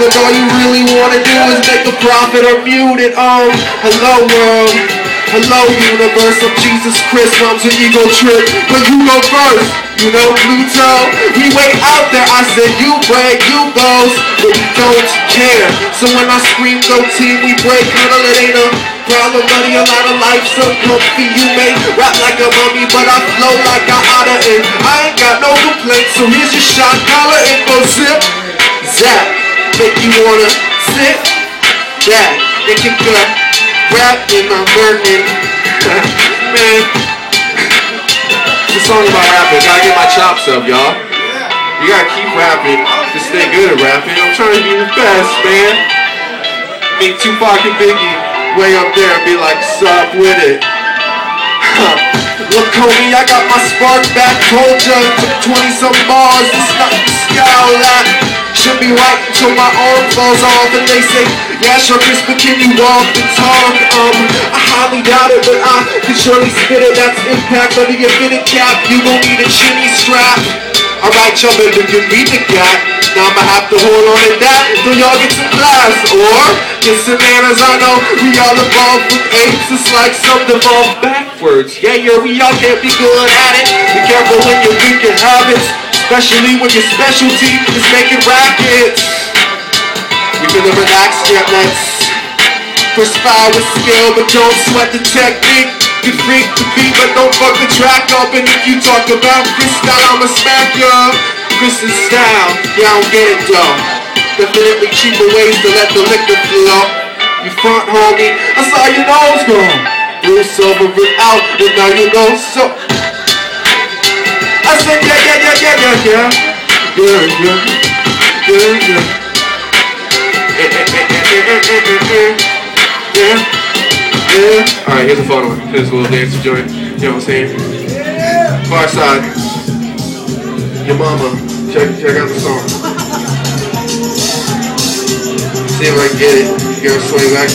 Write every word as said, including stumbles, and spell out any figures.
Cause all you really wanna do is make a profit or mute it on. Hello world, hello universe, I'm Jesus Chris, mom's an ego trip. But you go first, you know Pluto. We way out there, I said you break, you goes. But we don't care, so when I scream go team, we break. Huddle, it ain't a problem, money, a lot of life, so comfy. You may rap like a mummy, but I flow like I oughta it. I ain't got no complaints, so here's your shot collar. It goes zip, zap, make you wanna sit back. They can cut rap in my burning. Man, this song about rapping, gotta get my chops up, y'all. You gotta keep rapping to stay good at rapping. I'm trying to be the best, man. Make Tupac and Biggie way up there and be like, sup with it. Look homie, I got my spark back. Told ya, took twenty some bars to stop the scowl at. Should be right until my arm falls off and they say, yeah sure Chris, but can you walk the talk? Um, I highly doubt it, but I can surely spit it. That's impact under your fitted cap. You gon' need a chinny strap. Alright y'all, but you can beat the gap. Now I'ma have to hold on to that till y'all get some glass or get some manners. I know we all evolved with apes, it's like something evolved backwards. Yeah, yeah, we all can't be good at it. Be careful when you weak in habits, especially when your specialty is making rackets. We deliver axe gauntlets. Perspire with skill, but don't sweat the technique. You freak the beat, but don't fuck the track up. And if you talk about freestyle, I'ma smack ya. Chris's style, yeah, I don't get it though. Definitely cheaper ways to let the liquor flow. You front homie, I saw your nose go. Blue silver it out, and now you know so. I said yeah, yeah, yeah, yeah, yeah, yeah, yeah, yeah, yeah, yeah, eh, eh, eh, eh, eh, eh, eh, eh, yeah, yeah. All right, here's a fun one. Here's a little dance to join. You know what I'm saying? Far side, your mama. Check, check out the song. See if I can get it. You gotta sway back.